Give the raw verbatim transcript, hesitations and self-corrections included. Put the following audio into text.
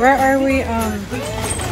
Where are we? Um.